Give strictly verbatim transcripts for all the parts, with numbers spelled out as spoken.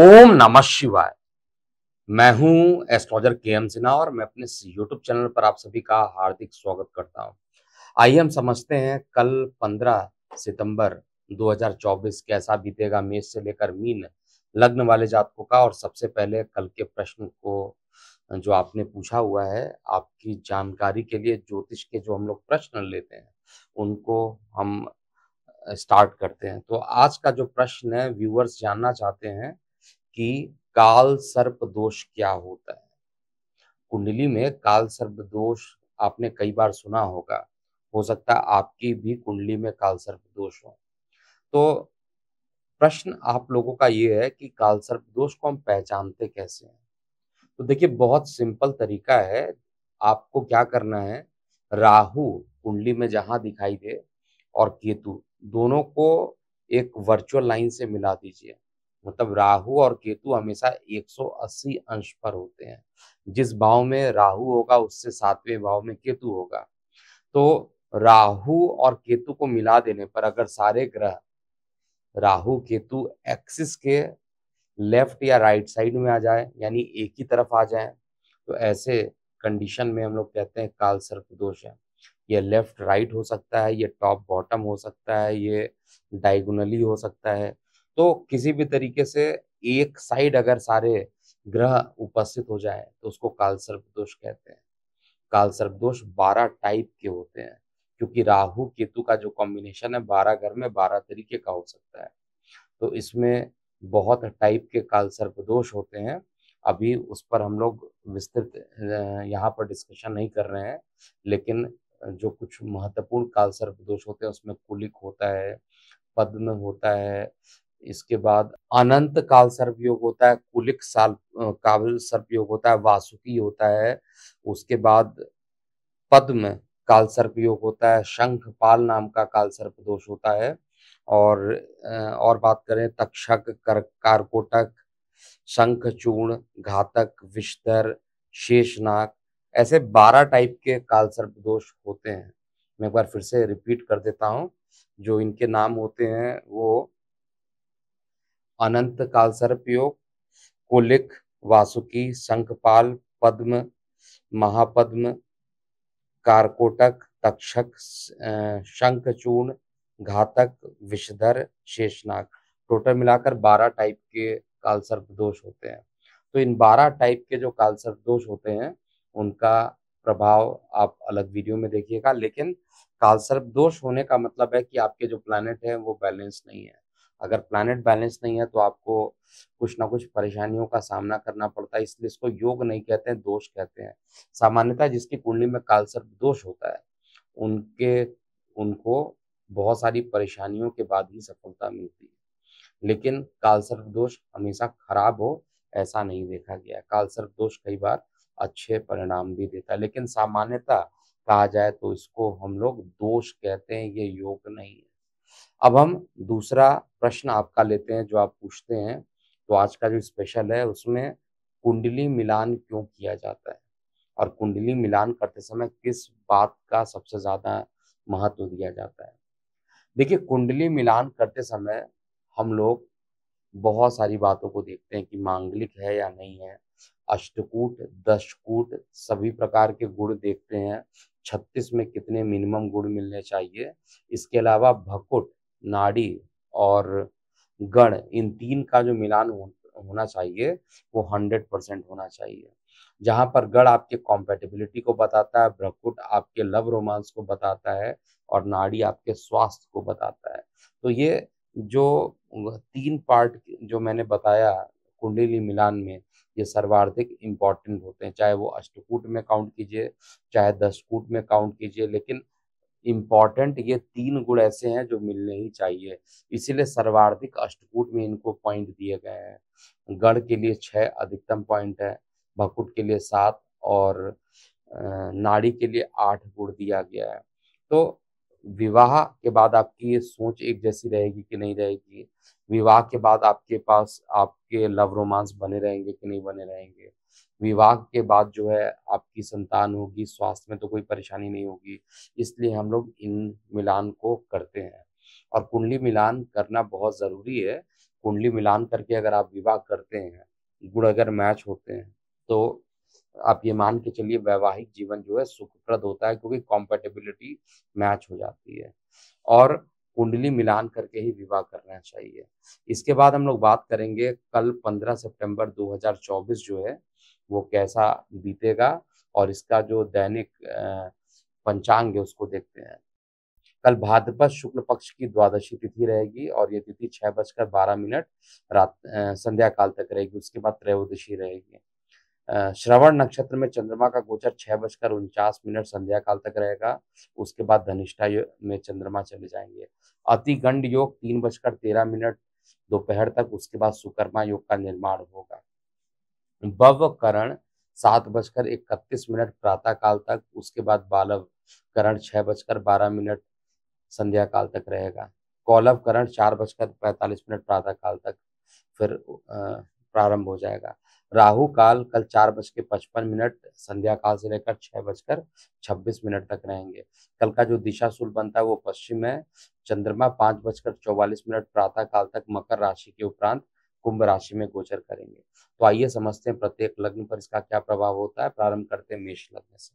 ओम नमः शिवाय। मैं हूं एस्ट्रोलॉजर के एम सिन्हा और मैं अपने यूट्यूब चैनल पर आप सभी का हार्दिक स्वागत करता हूं। आइए हम समझते हैं कल पंद्रह सितंबर दो हजार चौबीस कैसा बीतेगा मेष से लेकर मीन लग्न वाले जातकों का। और सबसे पहले कल के प्रश्न को जो आपने पूछा हुआ है आपकी जानकारी के लिए ज्योतिष के जो हम लोग प्रश्न लेते हैं उनको हम स्टार्ट करते हैं। तो आज का जो प्रश्न है, व्यूअर्स जानना चाहते हैं कि काल सर्प दोष क्या होता है। कुंडली में काल सर्प दोष आपने कई बार सुना होगा, हो सकता है आपकी भी कुंडली में काल सर्प दोष हो। तो प्रश्न आप लोगों का ये है कि काल सर्प दोष को हम पहचानते कैसे हैं। तो देखिए, बहुत सिंपल तरीका है। आपको क्या करना है, राहु कुंडली में जहां दिखाई दे और केतु दोनों को एक वर्चुअल लाइन से मिला दीजिए। मतलब राहु और केतु हमेशा एक सौ अस्सी अंश पर होते हैं। जिस भाव में राहु होगा उससे सातवें भाव में केतु होगा। तो राहु और केतु को मिला देने पर अगर सारे ग्रह राहु केतु एक्सिस के लेफ्ट या राइट साइड में आ जाए, यानी एक ही तरफ आ जाए, तो ऐसे कंडीशन में हम लोग कहते हैं काल सर्प दोष है। ये लेफ्ट राइट हो सकता है, ये टॉप बॉटम हो सकता है, ये डायगोनली हो सकता है। तो किसी भी तरीके से एक साइड अगर सारे ग्रह उपस्थित हो जाए तो उसको काल सर्प दोष कहते हैं। काल सर्प दोष बारह टाइप के होते हैं, क्योंकि राहु केतु का जो कॉम्बिनेशन है बारह घर में बारह तरीके का हो सकता है। तो इसमें बहुत टाइप के काल सर्प दोष होते हैं। अभी उस पर हम लोग विस्तृत यहाँ पर डिस्कशन नहीं कर रहे हैं, लेकिन जो कुछ महत्वपूर्ण काल सर्प दोष होते हैं उसमें कुलिक होता है, पद्म होता है, इसके बाद अनंत काल सर्प योग होता है, कुलिक साल काल सर्प योग होता है, वासुकी होता है, उसके बाद पद्म काल सर्प योग होता है, शंख पाल नाम का काल सर्प दोष होता है। और और बात करें तक्षक, कारकोटक, शंख चूर्ण, घातक, विषधर, शेषनाग, ऐसे बारह टाइप के काल सर्प दोष होते हैं। मैं एक बार फिर से रिपीट कर देता हूं, जो इनके नाम होते हैं वो अनंत काल सर्प योग, कुलिक, वासुकी, शंखपाल, पद्म, महापद्म, कारकोटक, तक्षक, शंखचूर्ण, घातक, विषधर, शेषनाग। टोटल मिलाकर बारह टाइप के काल सर्प दोष होते हैं। तो इन बारह टाइप के जो काल सर्प दोष होते हैं उनका प्रभाव आप अलग वीडियो में देखिएगा। लेकिन काल सर्प दोष होने का मतलब है कि आपके जो प्लैनेट है वो बैलेंस नहीं है। अगर प्लैनेट बैलेंस नहीं है तो आपको कुछ ना कुछ परेशानियों का सामना करना पड़ता है। इसलिए इसको योग नहीं कहते हैं, दोष कहते हैं। सामान्यतः जिसकी कुंडली में काल सर्प दोष होता है उनके उनको बहुत सारी परेशानियों के बाद ही सफलता मिलती है। लेकिन काल सर्प दोष हमेशा खराब हो ऐसा नहीं देखा गया। काल सर्प दोष कई बार अच्छे परिणाम भी देता है, लेकिन सामान्यतः कहा जाए तो इसको हम लोग दोष कहते हैं, ये योग नहीं है। अब हम दूसरा प्रश्न आपका लेते हैं जो आप पूछते हैं। तो आज का जो स्पेशल है उसमें कुंडली मिलान क्यों किया जाता है और कुंडली मिलान करते समय किस बात का सबसे ज्यादा महत्व दिया जाता है। देखिए, कुंडली मिलान करते समय हम लोग बहुत सारी बातों को देखते हैं कि मांगलिक है या नहीं है। अष्टकूट, दशकूट, सभी प्रकार के गुण देखते हैं। छत्तीस में कितने मिनिमम गुण मिलने चाहिए। इसके अलावा भ्रकुट, नाड़ी और गण, इन तीन का जो मिलान हो, होना चाहिए वो हंड्रेड परसेंट होना चाहिए। जहाँ पर गण आपके कॉम्पेटेबिलिटी को बताता है, भ्रकुट आपके लव रोमांस को बताता है और नाड़ी आपके स्वास्थ्य को बताता है। तो ये जो तीन पार्ट जो मैंने बताया कुंडली मिलान में, ये सर्वाधिक इम्पॉर्टेंट होते हैं। चाहे वो अष्टकूट में काउंट कीजिए, चाहे दशकूट में काउंट कीजिए, लेकिन इम्पॉर्टेंट ये तीन गुण ऐसे हैं जो मिलने ही चाहिए। इसीलिए सर्वाधिक अष्टकूट में इनको पॉइंट दिए गए हैं। गण के लिए छः अधिकतम पॉइंट है, भकुट के लिए सात और नाड़ी के लिए आठ गुण दिया गया है। तो विवाह के बाद आपकी ये सोच एक जैसी रहेगी कि नहीं रहेगी। विवाह के बाद आपके पास आपके लव रोमांस बने रहेंगे कि नहीं बने रहेंगे। विवाह के बाद जो है आपकी संतान होगी, स्वास्थ्य में तो कोई परेशानी नहीं होगी। इसलिए हम लोग इन मिलान को करते हैं और कुंडली मिलान करना बहुत ज़रूरी है। कुंडली मिलान करके अगर आप विवाह करते हैं, गुण अगर मैच होते हैं, तो आप ये मान के चलिए वैवाहिक जीवन जो है सुखप्रद होता है, क्योंकि कॉम्पेटेबिलिटी मैच हो जाती है। और कुंडली मिलान करके ही विवाह करना चाहिए। इसके बाद हम लोग बात करेंगे कल पंद्रह सितंबर दो हज़ार चौबीस जो है वो कैसा बीतेगा, और इसका जो दैनिक पंचांग है उसको देखते हैं। कल भाद्रपद शुक्ल पक्ष की द्वादशी तिथि रहेगी और ये तिथि छह बजकर बारह मिनट रात संध्या काल तक रहेगी। उसके बाद त्रयोदशी रहेगी। श्रवण नक्षत्र में चंद्रमा का गोचर छह बजकर उनचास मिनट संध्या काल तक रहेगा। उसके बाद धनिष्ठा में चंद्रमा चले जाएंगे। अतिगंड योग तीन बजकर तेरह मिनट दोपहर तक, उसके बाद सुकर्मा योग का निर्माण होगा। बव करण सात बजकर इकतीस मिनट प्रातः काल तक, उसके बाद बालव करण छह बजकर बारह मिनट संध्या काल तक रहेगा। कौलव करण चार बजकर पैंतालीस मिनट प्रातः काल तक फिर प्रारंभ हो जाएगा। राहु काल कल चार बज के पचपन मिनट संध्या काल से लेकर छह बजकर छब्बीस मिनट तक रहेंगे। कल का जो दिशाशूल बनता है वो पश्चिम है। चंद्रमा पांच बजकर चौवालीस मिनट प्रातः काल तक मकर राशि के उपरांत कुंभ राशि में गोचर करेंगे। तो आइए समझते हैं प्रत्येक लग्न पर इसका क्या प्रभाव होता है। प्रारंभ करते हैं मेष लग्न से।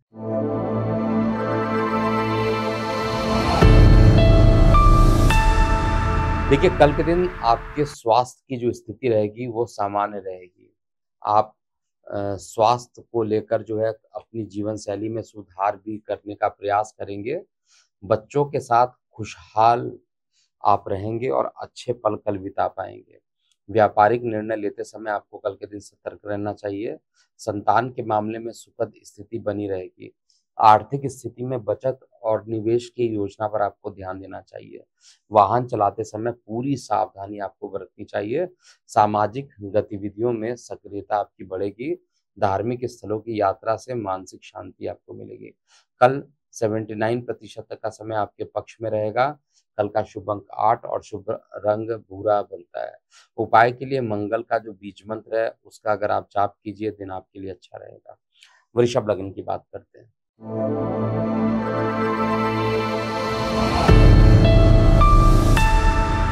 देखिए कल के दिन आपके स्वास्थ्य की जो स्थिति रहेगी वो सामान्य रहेगी। आप स्वास्थ्य को लेकर जो है अपनी जीवन शैली में सुधार भी करने का प्रयास करेंगे। बच्चों के साथ खुशहाल आप रहेंगे और अच्छे पल कल बिता पाएंगे। व्यापारिक निर्णय लेते समय आपको कल के दिन सतर्क रहना चाहिए। संतान के मामले में सुखद स्थिति बनी रहेगी। आर्थिक स्थिति में बचत और निवेश की योजना पर आपको ध्यान देना चाहिए। वाहन चलाते समय पूरी सावधानी आपको बरतनी चाहिए। सामाजिक गतिविधियों में सक्रियता आपकी बढ़ेगी। धार्मिक स्थलों की यात्रा से मानसिक शांति आपको मिलेगी। कल उन्यासी प्रतिशत तक का समय आपके पक्ष में रहेगा। कल का शुभ अंक आठ और शुभ रंग भूरा बनता है। उपाय के लिए मंगल का जो बीज मंत्र है उसका अगर आप जाप कीजिए दिन आपके लिए अच्छा रहेगा। वृषभ लग्न की बात करते हैं।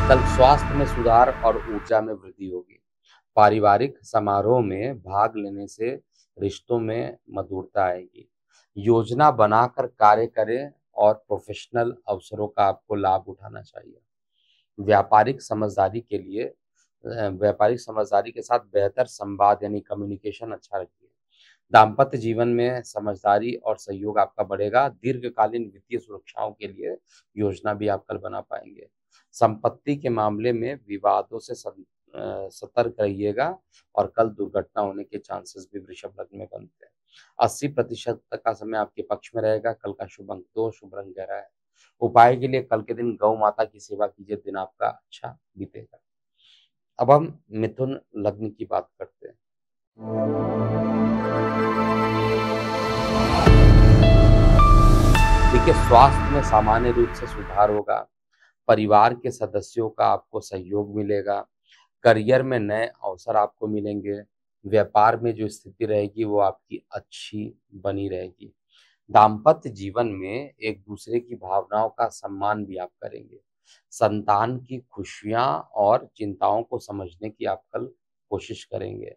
कल स्वास्थ्य में सुधार और ऊर्जा में वृद्धि होगी। पारिवारिक समारोह में भाग लेने से रिश्तों में मधुरता आएगी। योजना बनाकर कार्य करें और प्रोफेशनल अवसरों का आपको लाभ उठाना चाहिए। व्यापारिक समझदारी के लिए व्यापारिक समझदारी के साथ बेहतर संवाद यानी कम्युनिकेशन अच्छा रखिए। दाम्पत्य जीवन में समझदारी और सहयोग आपका बढ़ेगा। दीर्घकालीन वित्तीय सुरक्षाओं के लिए योजना भी आप कल बना पाएंगे। संपत्ति के मामले में विवादों से सतर्क रहिएगा और कल दुर्घटना होने के चांसेस भी वृषभ लग्न में बनते हैं। अस्सी प्रतिशत तक का समय आपके पक्ष में रहेगा। कल का शुभ अंक दो, शुभ रंग गहरा है। उपाय के लिए कल के दिन गौ माता की सेवा कीजिए, दिन आपका अच्छा बीतेगा। अब हम मिथुन लग्न की बात करते हैं। देखिए स्वास्थ्य में सामान्य रूप से सुधार होगा। परिवार के सदस्यों का आपको सहयोग मिलेगा। करियर में नए अवसर आपको मिलेंगे। व्यापार में जो स्थिति रहेगी वो आपकी अच्छी बनी रहेगी। दाम्पत्य जीवन में एक दूसरे की भावनाओं का सम्मान भी आप करेंगे। संतान की खुशियां और चिंताओं को समझने की आप कल कोशिश करेंगे।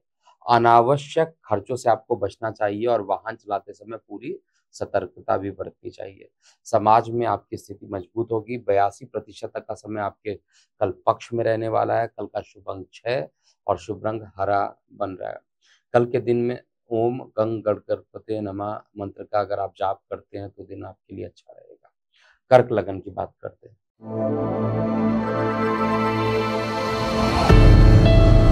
अनावश्यक खर्चों से आपको बचना चाहिए और वाहन चलाते समय पूरी सतर्कता भी बरतनी चाहिए। समाज में आपकी स्थिति मजबूत होगी। बयासी प्रतिशत तक का समय आपके कल पक्ष में रहने वाला है। कल का शुभ अंक छह और शुभ रंग हरा बन रहा है। कल के दिन में ओम गंग गणपतये नमः मंत्र का अगर आप जाप करते हैं तो दिन आपके लिए अच्छा रहेगा। कर्क लग्न की बात करते हैं।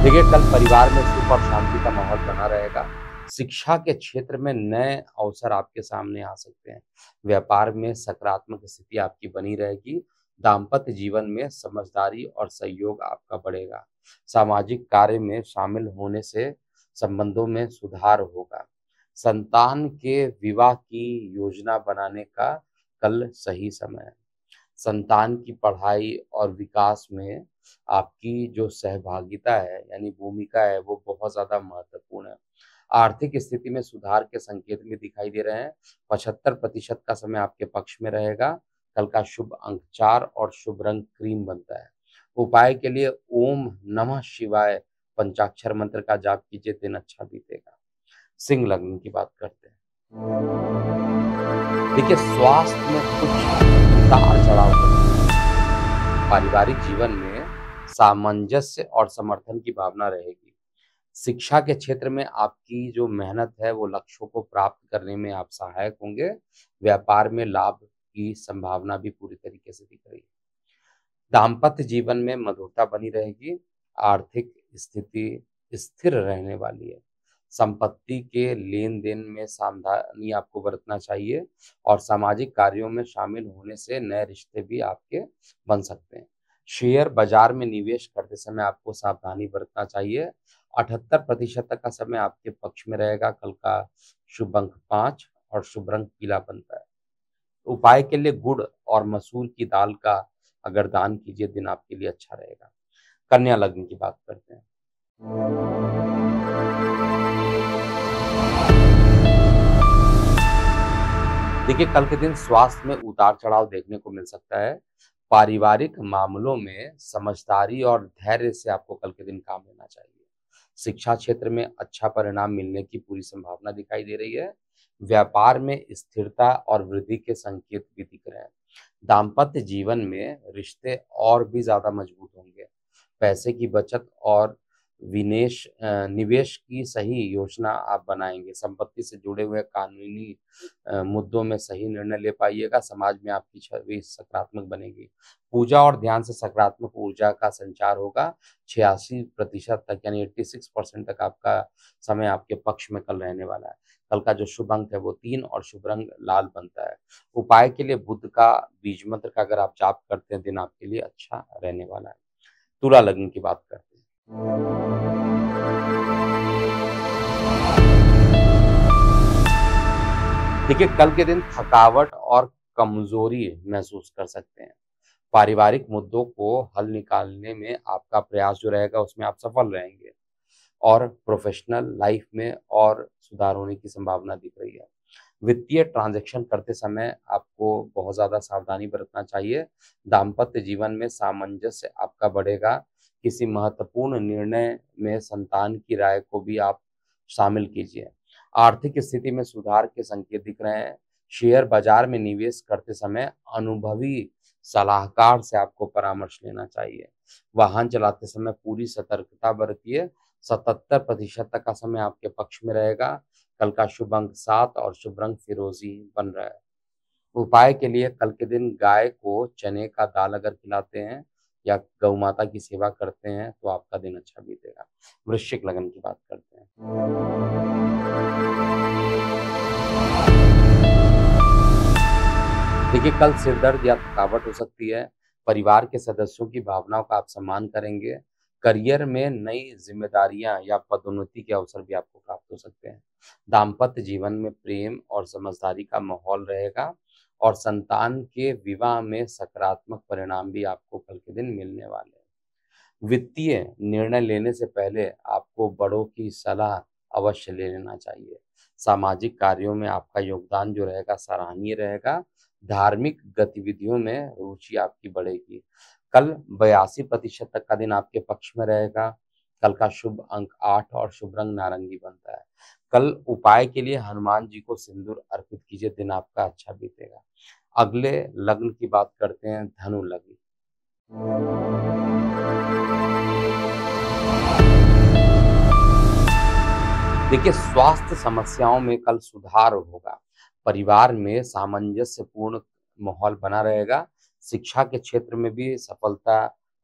देखिए कल परिवार में सुख और शांति का माहौल बना रहेगा। शिक्षा के क्षेत्र में नए अवसर आपके सामने आ सकते हैं। व्यापार में सकारात्मक स्थिति आपकी बनी रहेगी। दाम्पत्य जीवन में समझदारी और सहयोग आपका बढ़ेगा। सामाजिक कार्य में शामिल होने से संबंधों में सुधार होगा। संतान के विवाह की योजना बनाने का कल सही समय है। संतान की पढ़ाई और विकास में आपकी जो सहभागिता है यानी भूमिका है वो बहुत ज्यादा महत्वपूर्ण है। आर्थिक स्थिति में सुधार के संकेत में दिखाई दे रहे हैं। पचहत्तर प्रतिशत का समय आपके पक्ष में रहेगा। कल का शुभ अंक चार और शुभ रंग क्रीम बनता है। उपाय के लिए ओम नमः शिवाय पंचाक्षर मंत्र का जाप कीजिए, दिन अच्छा बीतेगा। सिंह लग्न की बात करते हैं। देखिए स्वास्थ्य में कुछ उतार चढ़ाव, पारिवारिक जीवन में सामंजस्य और समर्थन की भावना रहेगी। शिक्षा के क्षेत्र में आपकी जो मेहनत है वो लक्ष्यों को प्राप्त करने में आप सहायक होंगे। व्यापार में लाभ की संभावना भी पूरी तरीके से दिख रही है। दाम्पत्य जीवन में मधुरता बनी रहेगी। आर्थिक स्थिति स्थिर रहने वाली है। संपत्ति के लेन देन में सावधानी आपको बरतना चाहिए और सामाजिक कार्यों में शामिल होने से नए रिश्ते भी आपके बन सकते हैं। शेयर बाजार में निवेश करते समय आपको सावधानी बरतना चाहिए। अठहत्तर प्रतिशत तक का समय आपके पक्ष में रहेगा। कल का शुभ अंक पांच और शुभ रंग पीला बनता है। उपाय के लिए गुड़ और मसूर की दाल का अगर दान कीजिए, दिन आपके लिए अच्छा रहेगा। कन्या लग्न की बात करते हैं। देखिए कल के दिन स्वास्थ्य में उतार चढ़ाव देखने को मिल सकता है। पारिवारिक मामलों में समझदारी और धैर्य से आपको कल के दिन काम लेना चाहिए। शिक्षा क्षेत्र में अच्छा परिणाम मिलने की पूरी संभावना दिखाई दे रही है। व्यापार में स्थिरता और वृद्धि के संकेत भी दिख रहे हैं। दाम्पत्य जीवन में रिश्ते और भी ज्यादा मजबूत होंगे। पैसे की बचत और विनेश निवेश की सही योजना आप बनाएंगे। संपत्ति से जुड़े हुए कानूनी मुद्दों में सही निर्णय ले पाइएगा। समाज में आपकी छवि सकारात्मक बनेगी। पूजा और ध्यान से सकारात्मक ऊर्जा का संचार होगा। छियासी प्रतिशत तक यानी एट्टी सिक्स परसेंट तक आपका समय आपके पक्ष में कल रहने वाला है। कल का जो शुभ अंक है वो तीन और शुभ रंग लाल बनता है। उपाय के लिए बुद्ध का बीज मंत्र का अगर आप जाप करते हैं, दिन आपके लिए अच्छा रहने वाला है। तुला लग्न की बात करते हैं। देखिए कल के दिन थकावट और कमजोरी महसूस कर सकते हैं। पारिवारिक मुद्दों को हल निकालने में आपका प्रयास जो रहेगा उसमें आप सफल रहेंगे और प्रोफेशनल लाइफ में और सुधार होने की संभावना दिख रही है। वित्तीय ट्रांजैक्शन करते समय आपको बहुत ज्यादा सावधानी बरतना चाहिए। दाम्पत्य जीवन में सामंजस्य आपका बढ़ेगा। किसी महत्वपूर्ण निर्णय में संतान की राय को भी आप शामिल कीजिए। आर्थिक स्थिति में सुधार के संकेत दिख रहे हैं। शेयर बाजार में निवेश करते समय अनुभवी सलाहकार से आपको परामर्श लेना चाहिए। वाहन चलाते समय पूरी सतर्कता बरतिए। सतहत्तर प्रतिशत तक का समय आपके पक्ष में रहेगा। कल का शुभ अंक सात और शुभ रंग फिरोजी बन रहा है। उपाय के लिए कल के दिन गाय को चने का दाल अगर खिलाते हैं या गौ माता की सेवा करते हैं तो आपका दिन अच्छा बीतेगा। वृश्चिक लग्न की बात करते हैं। देखिए कल सिरदर्द या थकावट हो सकती है। परिवार के सदस्यों की भावनाओं का आप सम्मान करेंगे। करियर में नई जिम्मेदारियां या पदोन्नति के अवसर भी आपको प्राप्त हो सकते हैं। दाम्पत्य जीवन में प्रेम और समझदारी का माहौल रहेगा और संतान के विवाह में सकारात्मक परिणाम भी आपको कल के दिन मिलने वाले हैं। वित्तीय निर्णय लेने से पहले आपको बड़ों की सलाह अवश्य ले लेना चाहिए। सामाजिक कार्यों में आपका योगदान जो रहेगा सराहनीय रहेगा। धार्मिक गतिविधियों में रुचि आपकी बढ़ेगी। कल बयासी प्रतिशत तक का दिन आपके पक्ष में रहेगा। कल का शुभ अंक आठ और शुभ रंग नारंगी बनता है। कल उपाय के लिए हनुमान जी को सिंदूर अर्पित कीजिए, दिन आपका अच्छा बीतेगा। अगले लग्न की बात करते हैं, धनु लग्न। देखिए स्वास्थ्य समस्याओं में कल सुधार होगा। परिवार में सामंजस्यपूर्ण माहौल बना रहेगा। शिक्षा के क्षेत्र में भी सफलता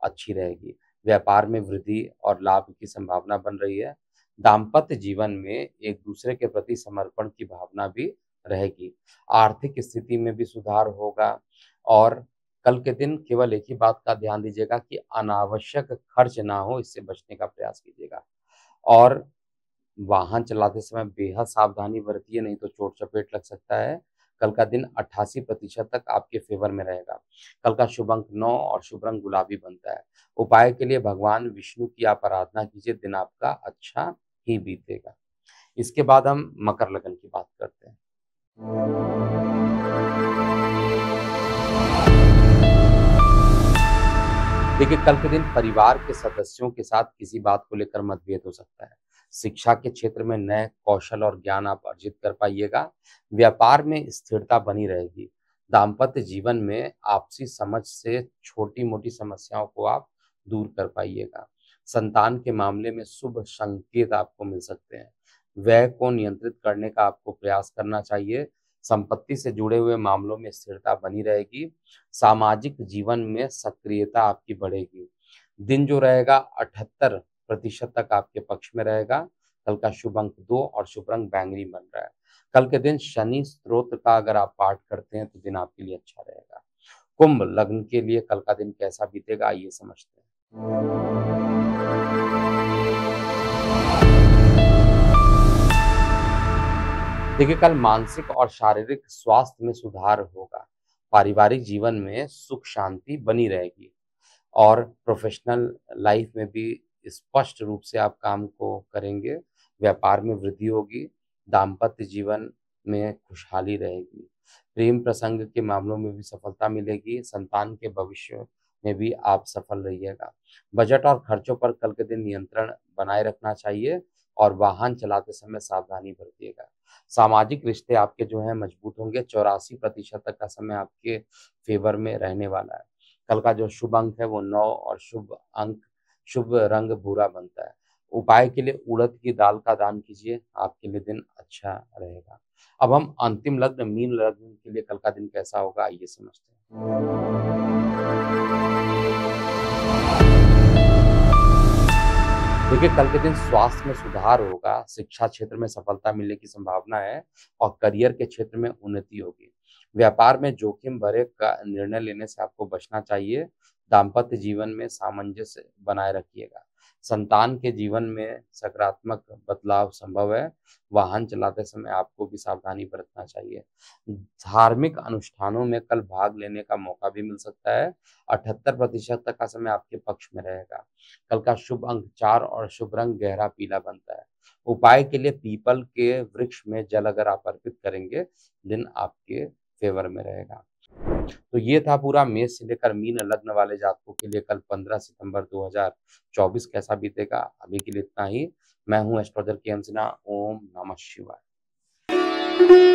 अच्छी रहेगी। व्यापार में वृद्धि और लाभ की संभावना बन रही है। दाम्पत्य जीवन में एक दूसरे के प्रति समर्पण की भावना भी रहेगी। आर्थिक स्थिति में भी सुधार होगा और कल के दिन केवल एक ही बात का ध्यान दीजिएगा कि अनावश्यक खर्च ना हो, इससे बचने का प्रयास कीजिएगा और वाहन चलाते समय बेहद सावधानी बरतिए, नहीं तो चोट चपेट लग सकता है। कल का दिन अट्ठासी प्रतिशत तक आपके फेवर में रहेगा। कल का शुभ अंक नौ और शुभ रंग गुलाबी बनता है। उपाय के लिए भगवान विष्णु की आप आराधना कीजिए, दिन आपका अच्छा ही बीतेगा। इसके बाद हम मकर लग्न की बात करते हैं। देखिए, कल के दिन परिवार के सदस्यों के साथ किसी बात को लेकर मतभेद हो सकता है। शिक्षा के क्षेत्र में नए कौशल और ज्ञान आप अर्जित कर पाइएगा। व्यापार में स्थिरता बनी रहेगी। दाम्पत्य जीवन में आपसी समझ से छोटी मोटी समस्याओं को आप दूर कर पाइएगा। संतान के मामले में शुभ संकेत आपको मिल सकते हैं। व्यय को नियंत्रित करने का आपको प्रयास करना चाहिए। संपत्ति से जुड़े हुए मामलों में स्थिरता बनी रहेगी। सामाजिक जीवन में सक्रियता आपकी बढ़ेगी। दिन जो रहेगा अठहत्तर प्रतिशत तक आपके पक्ष में रहेगा। कल का शुभ अंक दो और शुभ रंग बैंगनी बन रहा है। कल के दिन शनि स्तोत्र का अगर आप पाठ करते हैं तो दिन आपके लिए अच्छा रहेगा। कुंभ लग्न के लिए कल का दिन कैसा बीतेगा, आइए समझते हैं। देखिए, कल मानसिक और शारीरिक स्वास्थ्य में सुधार होगा। पारिवारिक जीवन में सुख शांति बनी रहेगी और प्रोफेशनल लाइफ में भी स्पष्ट रूप से आप काम को करेंगे। व्यापार में वृद्धि होगी। दाम्पत्य जीवन में खुशहाली रहेगी। प्रेम प्रसंग के मामलों में भी सफलता मिलेगी। संतान के भविष्य में भी आप सफल रहिएगा। बजट और खर्चों पर कल के दिन नियंत्रण बनाए रखना चाहिए और वाहन चलाते समय सावधानी बरतिएगा। सामाजिक रिश्ते आपके जो हैं मजबूत होंगे। चौरासी प्रतिशत तक का समय आपके फेवर में रहने वाला है। कल का जो शुभ अंक है वो नौ और शुभ अंक शुभ रंग भूरा बनता है। उपाय के लिए उड़द की दाल का दान कीजिए, आपके लिए दिन अच्छा रहेगा। अब हम अंतिम लग्न मीन लग्न के लिए कल का दिन कैसा होगा, आइए समझते हैं। देखिए, कल के दिन स्वास्थ्य में सुधार होगा। शिक्षा क्षेत्र में सफलता मिलने की संभावना है और करियर के क्षेत्र में उन्नति होगी। व्यापार में जोखिम भरे का निर्णय लेने से आपको बचना चाहिए। दांपत्य जीवन में सामंजस्य बनाए रखिएगा। संतान के जीवन में सकारात्मक बदलाव संभव है। वाहन चलाते समय आपको भी सावधानी बरतना चाहिए। धार्मिक अनुष्ठानों में कल भाग लेने का मौका भी मिल सकता है। अठहत्तर प्रतिशत तक का समय आपके पक्ष में रहेगा। कल का शुभ अंक चार और शुभ रंग गहरा पीला बनता है। उपाय के लिए पीपल के वृक्ष में जल अगर आप अर्पित करेंगे, दिन आपके फेवर में रहेगा। तो ये था पूरा मेष से लेकर मीन लग्न वाले जातकों के लिए कल पंद्रह सितंबर दो हज़ार चौबीस कैसा बीतेगा। अभी के लिए इतना ही। मैं हूं एस्ट्रोलॉजर के एम सिन्हा। ओम नमः शिवाय।